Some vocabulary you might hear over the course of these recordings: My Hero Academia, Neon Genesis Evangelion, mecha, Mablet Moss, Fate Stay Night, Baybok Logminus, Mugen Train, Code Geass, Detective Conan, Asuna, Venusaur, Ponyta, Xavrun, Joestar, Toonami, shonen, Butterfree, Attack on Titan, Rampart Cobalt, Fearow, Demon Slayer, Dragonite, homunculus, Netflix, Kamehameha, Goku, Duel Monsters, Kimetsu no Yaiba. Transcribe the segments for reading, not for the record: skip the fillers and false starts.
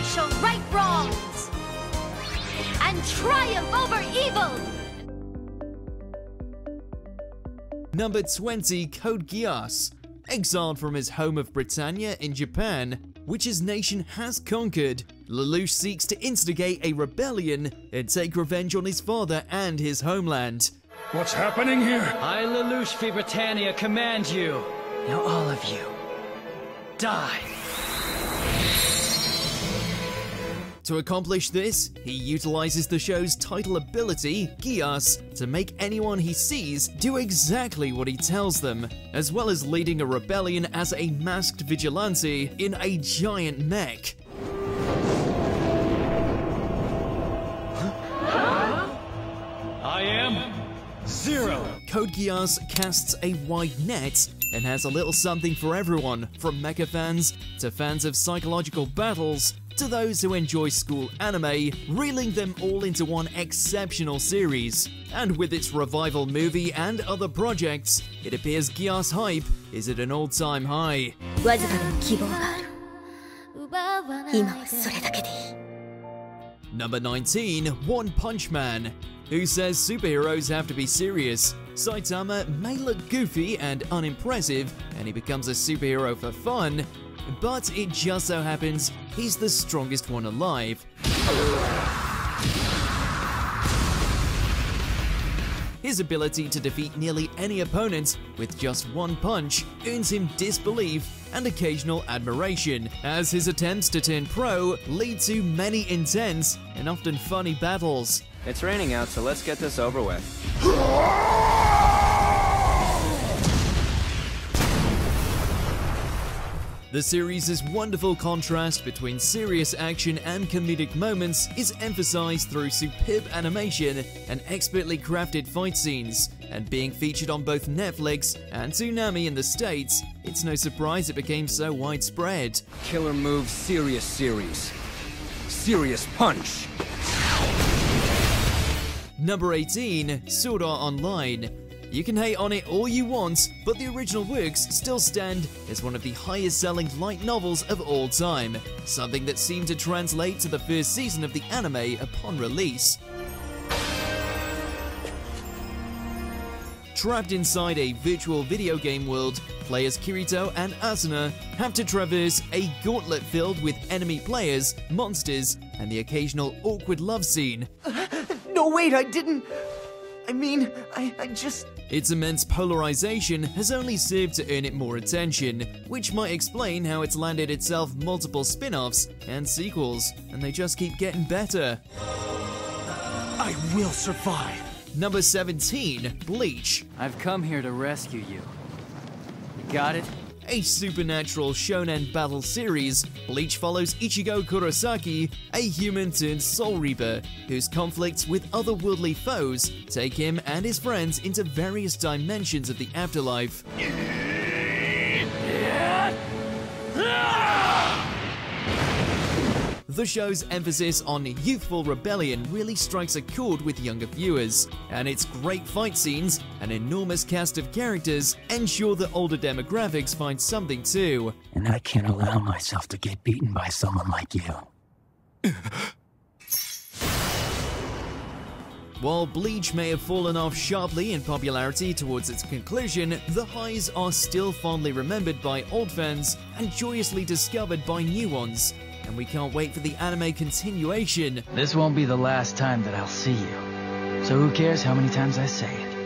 I shall right wrongs and triumph over evil! Number 20, Code Geass. Exiled from his home of Britannia in Japan, which his nation has conquered, Lelouch seeks to instigate a rebellion and take revenge on his father and his homeland. What's happening here? I, Lelouch v. Britannia, command you. Now all of you, die. To accomplish this, he utilizes the show's title ability, Geass, to make anyone he sees do exactly what he tells them, as well as leading a rebellion as a masked vigilante in a giant mech. I am Zero. Code Geass casts a wide net and has a little something for everyone, from mecha fans to fans of psychological battles, to those who enjoy school anime, reeling them all into one exceptional series. And with its revival movie and other projects, it appears Geass hype is at an all-time high. Number 19, One Punch Man. Who says superheroes have to be serious? Saitama may look goofy and unimpressive, and he becomes a superhero for fun, but it just so happens he's the strongest one alive. His ability to defeat nearly any opponent with just one punch earns him disbelief and occasional admiration, as his attempts to turn pro lead to many intense and often funny battles. It's raining out, so let's get this over with. The series' wonderful contrast between serious action and comedic moments is emphasized through superb animation and expertly crafted fight scenes, and being featured on both Netflix and Toonami in the States, it's no surprise it became so widespread. Killer move, serious series. Serious punch. Number 18, Sword Art Online. You can hate on it all you want, but the original works still stand as one of the highest-selling light novels of all time, something that seemed to translate to the first season of the anime upon release. Trapped inside a virtual video game world, players Kirito and Asuna have to traverse a gauntlet filled with enemy players, monsters, and the occasional awkward love scene. No, wait, I didn't... I mean, I just... Its immense polarization has only served to earn it more attention, which might explain how it's landed itself multiple spin-offs and sequels, and they just keep getting better. I will survive. Number 17, Bleach. I've come here to rescue you. You got it? A supernatural shonen battle series, Bleach follows Ichigo Kurosaki, a human-turned-soul reaper, whose conflicts with otherworldly foes take him and his friends into various dimensions of the afterlife. The show's emphasis on youthful rebellion really strikes a chord with younger viewers, and its great fight scenes and enormous cast of characters ensure that older demographics find something too. And I can't allow myself to get beaten by someone like you. While Bleach may have fallen off sharply in popularity towards its conclusion, the highs are still fondly remembered by old fans and joyously discovered by new ones. And we can't wait for the anime continuation. This won't be the last time that I'll see you. So who cares how many times I say it?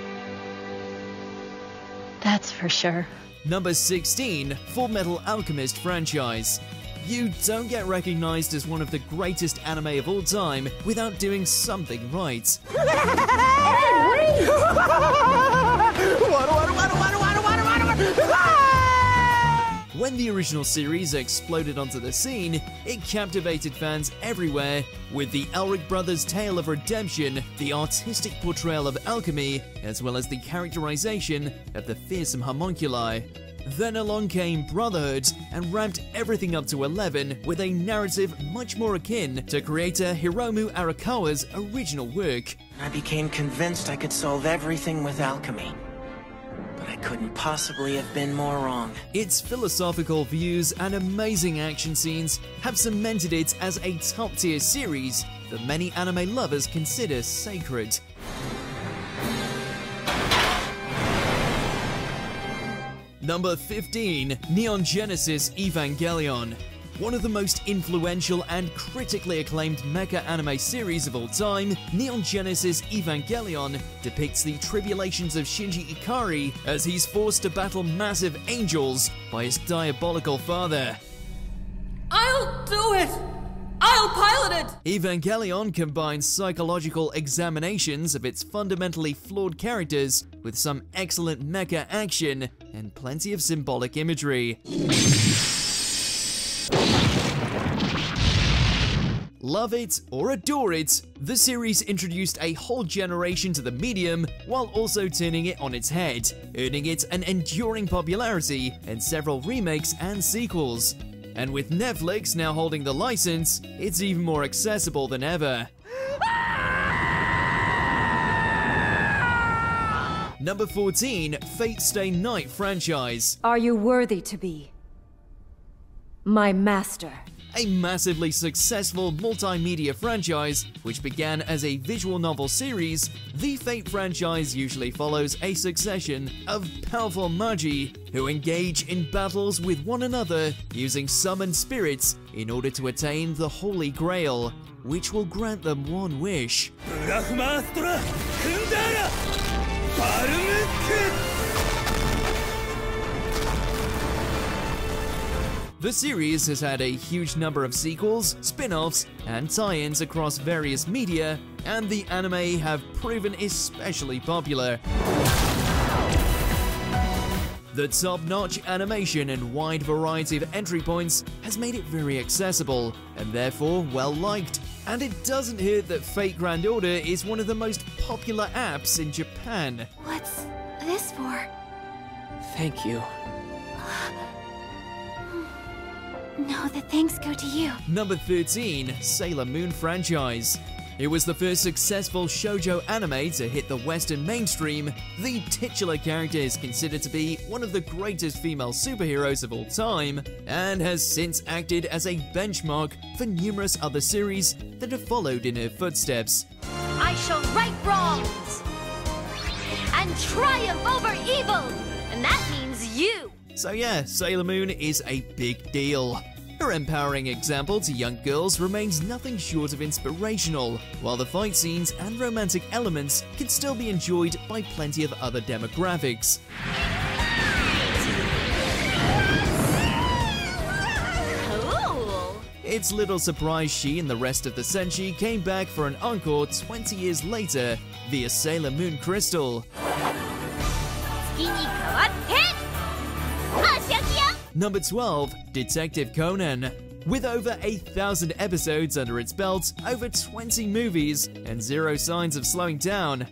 That's for sure. Number 16, Fullmetal Alchemist franchise. You don't get recognized as one of the greatest anime of all time without doing something right. When the original series exploded onto the scene, it captivated fans everywhere with the Elric brothers' tale of redemption, the artistic portrayal of alchemy, as well as the characterization of the fearsome homunculi. Then along came Brotherhood and ramped everything up to 11 with a narrative much more akin to creator Hiromu Arakawa's original work. I became convinced I could solve everything with alchemy, but I couldn't possibly have been more wrong. Its philosophical views and amazing action scenes have cemented it as a top-tier series that many anime lovers consider sacred. Number 15, Neon Genesis Evangelion. One of the most influential and critically acclaimed mecha anime series of all time, Neon Genesis Evangelion depicts the tribulations of Shinji Ikari as he's forced to battle massive angels by his diabolical father. I'll do it! I'll pilot it! Evangelion combines psychological examinations of its fundamentally flawed characters with some excellent mecha action and plenty of symbolic imagery. Love it or adore it, the series introduced a whole generation to the medium while also turning it on its head, earning it an enduring popularity and several remakes and sequels. And with Netflix now holding the license, it's even more accessible than ever. Number 14, Fate Stay Night franchise. Are you worthy to be my master? A massively successful multimedia franchise, which began as a visual novel series, the Fate franchise usually follows a succession of powerful magi who engage in battles with one another using summoned spirits in order to attain the Holy Grail, which will grant them one wish. The series has had a huge number of sequels, spin-offs, and tie-ins across various media, and the anime have proven especially popular. The top-notch animation and wide variety of entry points has made it very accessible, and therefore well-liked. And it doesn't hurt that Fate Grand Order is one of the most popular apps in Japan. What's this for? Thank you. No, the thanks go to you. Number 13, Sailor Moon franchise. It was the first successful shoujo anime to hit the Western mainstream. The titular character is considered to be one of the greatest female superheroes of all time, and has since acted as a benchmark for numerous other series that have followed in her footsteps. I shall right wrongs and triumph over evil, and that means you. So yeah, Sailor Moon is a big deal. Her empowering example to young girls remains nothing short of inspirational, while the fight scenes and romantic elements can still be enjoyed by plenty of other demographics. Cool. It's little surprise she and the rest of the Senshi came back for an encore 20 years later via Sailor Moon Crystal. Number 12, Detective Conan. With over 8,000 episodes under its belt, over 20 movies, and zero signs of slowing down,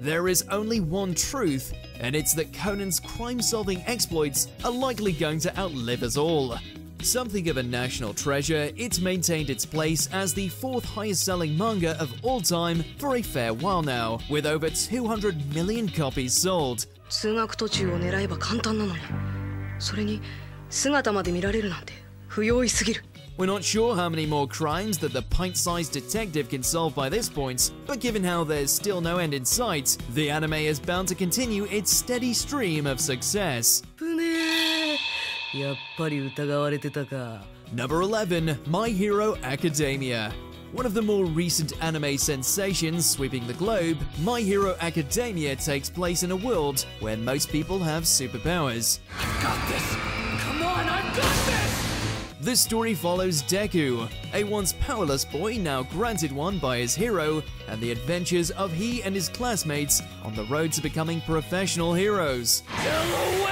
there is only one truth, and it's that Conan's crime-solving exploits are likely going to outlive us all. Something of a national treasure, it's maintained its place as the fourth highest-selling manga of all time for a fair while now, with over 200 million copies sold. We're not sure how many more crimes that the pint-sized detective can solve by this point, but given how there's still no end in sight, the anime is bound to continue its steady stream of success. Number 11, My Hero Academia. One of the more recent anime sensations sweeping the globe, My Hero Academia takes place in a world where most people have superpowers. I've got this! Come on, I've got this! The story follows Deku, a once powerless boy now granted one by his hero, and the adventures of he and his classmates on the road to becoming professional heroes. Delaware!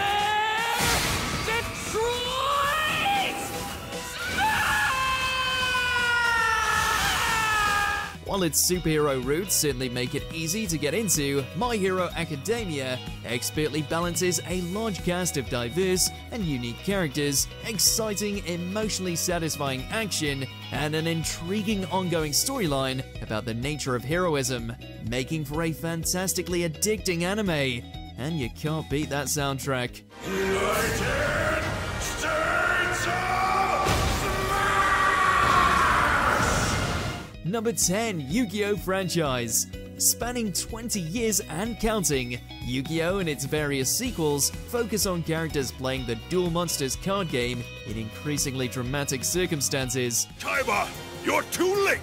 While its superhero roots certainly make it easy to get into, My Hero Academia expertly balances a large cast of diverse and unique characters, exciting, emotionally satisfying action, and an intriguing ongoing storyline about the nature of heroism, making for a fantastically addicting anime. And you can't beat that soundtrack. Number 10, Yu-Gi-Oh! Franchise. Spanning 20 years and counting, Yu-Gi-Oh! And its various sequels focus on characters playing the Duel Monsters card game in increasingly dramatic circumstances. Kaiba, you're too late!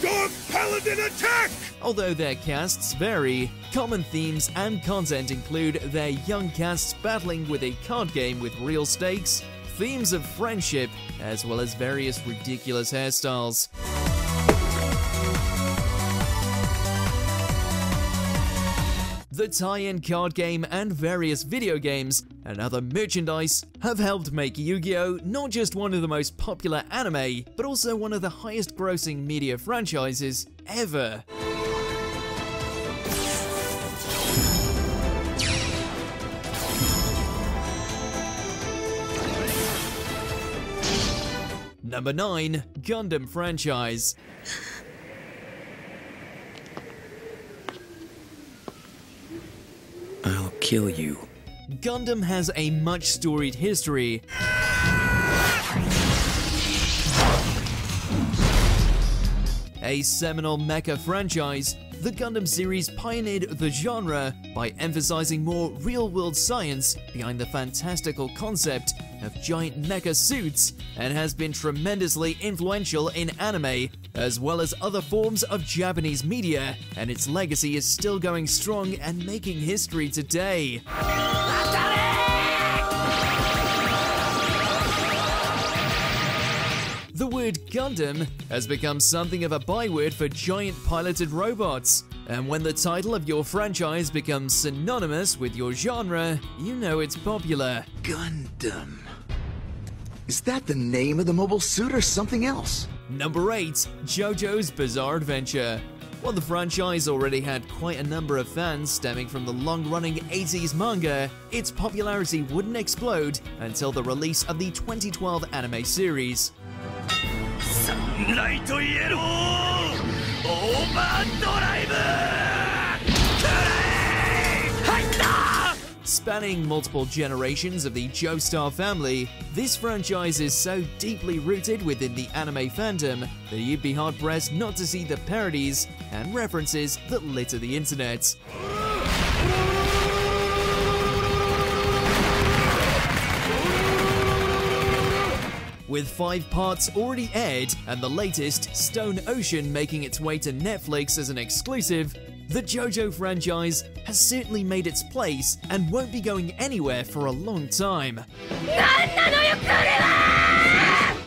Dark Paladin attack! Although their casts vary, common themes and content include their young casts battling with a card game with real stakes, themes of friendship, as well as various ridiculous hairstyles. The tie-in card game and various video games and other merchandise have helped make Yu-Gi-Oh! Not just one of the most popular anime, but also one of the highest grossing media franchises ever. Number 9, Gundam franchise. I'll kill you. Gundam has a much storied history, a seminal mecha franchise. The Gundam series pioneered the genre by emphasizing more real-world science behind the fantastical concept of giant mecha suits, and has been tremendously influential in anime as well as other forms of Japanese media, and its legacy is still going strong and making history today. The word Gundam has become something of a byword for giant piloted robots, and when the title of your franchise becomes synonymous with your genre, you know it's popular. Gundam. Is that the name of the mobile suit or something else? Number 8, JoJo's Bizarre Adventure. While the franchise already had quite a number of fans stemming from the long-running 80s manga, its popularity wouldn't explode until the release of the 2012 anime series. Spanning multiple generations of the Joestar family, this franchise is so deeply rooted within the anime fandom that you'd be hard-pressed not to see the parodies and references that litter the internet. With 5 parts already aired and the latest, Stone Ocean, making its way to Netflix as an exclusive, the JoJo franchise has certainly made its place and won't be going anywhere for a long time.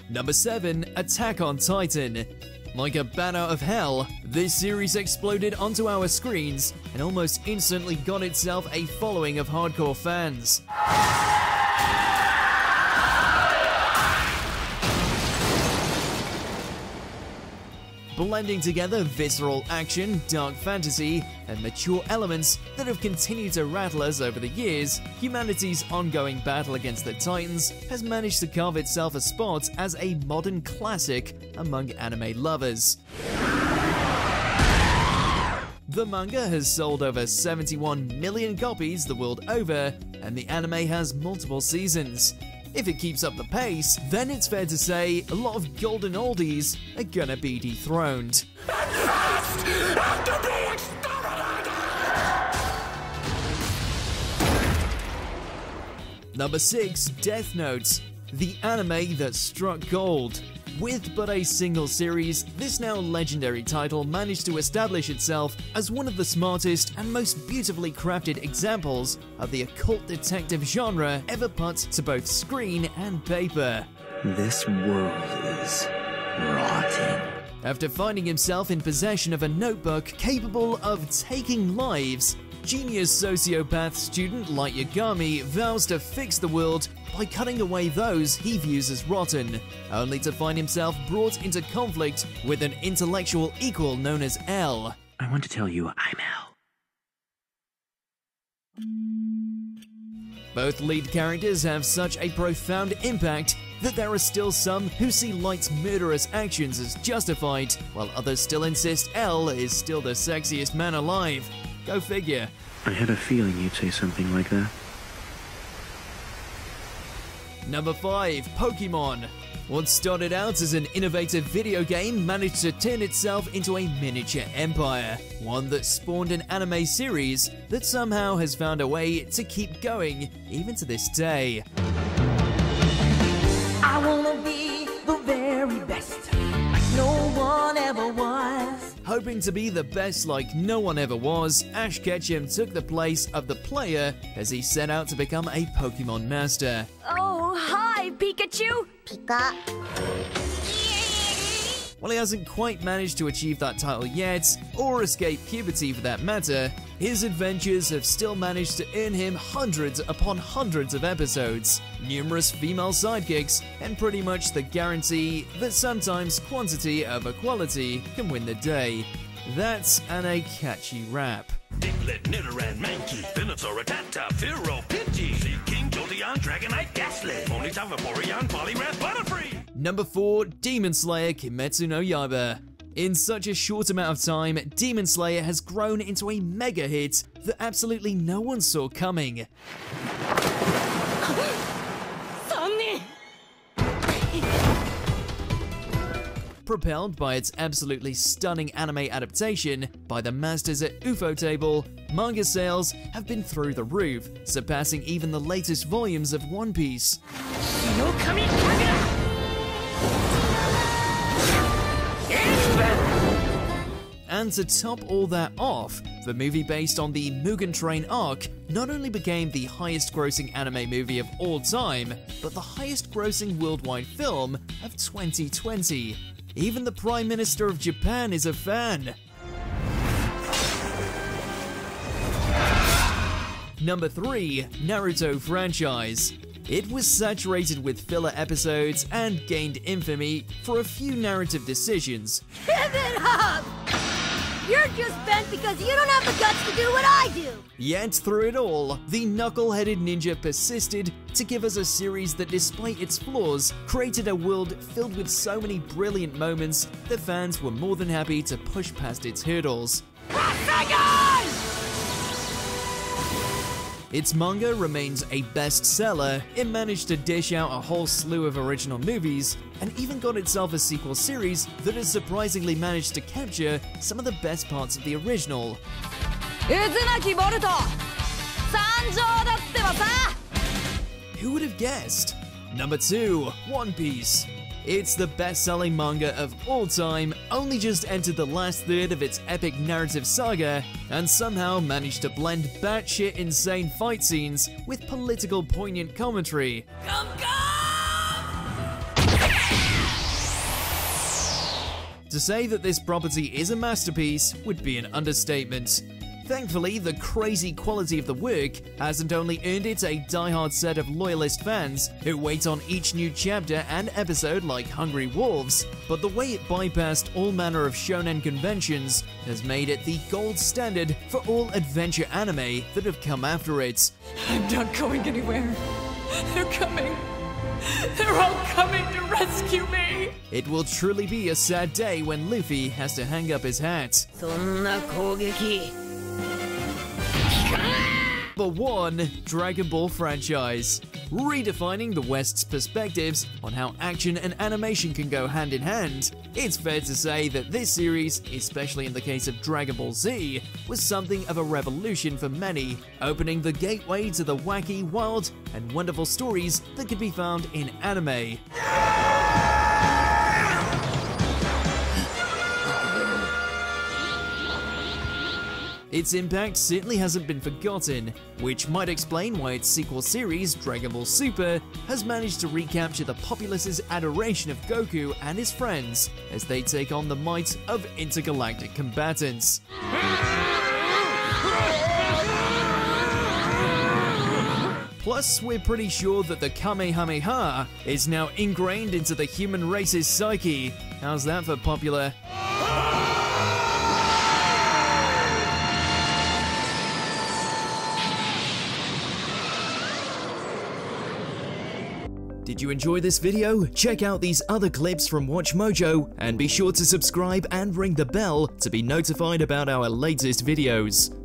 Number 7, Attack on Titan. Like a banner of hell, this series exploded onto our screens and almost instantly got itself a following of hardcore fans. Blending together visceral action, dark fantasy, and mature elements that have continued to rattle us over the years, humanity's ongoing battle against the Titans has managed to carve itself a spot as a modern classic among anime lovers. The manga has sold over 71 million copies the world over, and the anime has multiple seasons. If it keeps up the pace, then it's fair to say a lot of golden oldies are gonna be dethroned. Number 6, Death Note, the anime that struck gold. With but a single series, this now legendary title managed to establish itself as one of the smartest and most beautifully crafted examples of the occult detective genre ever put to both screen and paper. This world is rotting. After finding himself in possession of a notebook capable of taking lives, genius sociopath student Light Yagami vows to fix the world by cutting away those he views as rotten, only to find himself brought into conflict with an intellectual equal known as L. I want to tell you, I'm L. Both lead characters have such a profound impact that there are still some who see Light's murderous actions as justified, while others still insist L is still the sexiest man alive. Go figure. I had a feeling you'd say something like that. Number 5. Pokemon. What started out as an innovative video game managed to turn itself into a miniature empire, one that spawned an anime series that somehow has found a way to keep going even to this day. I wanna be the very best, like no one ever was. Hoping to be the best like no one ever was, Ash Ketchum took the place of the player as he set out to become a Pokemon master. Oh, hi, Pikachu! Pika. While he hasn't quite managed to achieve that title yet, or escape puberty for that matter, his adventures have still managed to earn him hundreds upon hundreds of episodes, numerous female sidekicks, and pretty much the guarantee that sometimes quantity over quality can win the day. That's a catchy rap. Diglett, Nidoran, Mankey, Venusaur, Rattata, Fearow, Pidgey, Seeking, Jolteon, Dragonite, Gastly, Ponyta, Vaporeon, Poliwrath, Butterfree! Number 4. Demon Slayer Kimetsu no Yaiba. In such a short amount of time, Demon Slayer has grown into a mega hit that absolutely no one saw coming. Propelled by its absolutely stunning anime adaptation by the masters at Ufotable, manga sales have been through the roof, surpassing even the latest volumes of One Piece. And to top all that off, the movie based on the Mugen Train arc not only became the highest-grossing anime movie of all time, but the highest-grossing worldwide film of 2020. Even the Prime Minister of Japan is a fan! Number 3. Naruto franchise. It was saturated with filler episodes and gained infamy for a few narrative decisions. Give it up! You're just bent because you don't have the guts to do what I do! Yet through it all, the knuckle-headed ninja persisted to give us a series that, despite its flaws, created a world filled with so many brilliant moments that fans were more than happy to push past its hurdles. Its manga remains a bestseller, it managed to dish out a whole slew of original movies, and even got itself a sequel series that has surprisingly managed to capture some of the best parts of the original. Who would have guessed? Number 2. One Piece. It's the best-selling manga of all time, only just entered the last third of its epic narrative saga, and somehow managed to blend batshit insane fight scenes with political poignant commentary. Come, come! To say that this property is a masterpiece would be an understatement. Thankfully, the crazy quality of the work hasn't only earned it a die-hard set of loyalist fans who wait on each new chapter and episode like hungry wolves, but the way it bypassed all manner of shonen conventions has made it the gold standard for all adventure anime that have come after it. I'm not going anywhere. They're coming. They're all coming to rescue me! It will truly be a sad day when Luffy has to hang up his hat. Number 1. Dragon Ball franchise. Redefining the West's perspectives on how action and animation can go hand in hand, it's fair to say that this series, especially in the case of Dragon Ball Z, was something of a revolution for many, opening the gateway to the wacky, wild, and wonderful stories that could be found in anime. Its impact certainly hasn't been forgotten, which might explain why its sequel series, Dragon Ball Super, has managed to recapture the populace's adoration of Goku and his friends as they take on the might of intergalactic combatants. Plus, we're pretty sure that the Kamehameha is now ingrained into the human race's psyche. How's that for popular? Did you enjoy this video? Check out these other clips from WatchMojo and be sure to subscribe and ring the bell to be notified about our latest videos.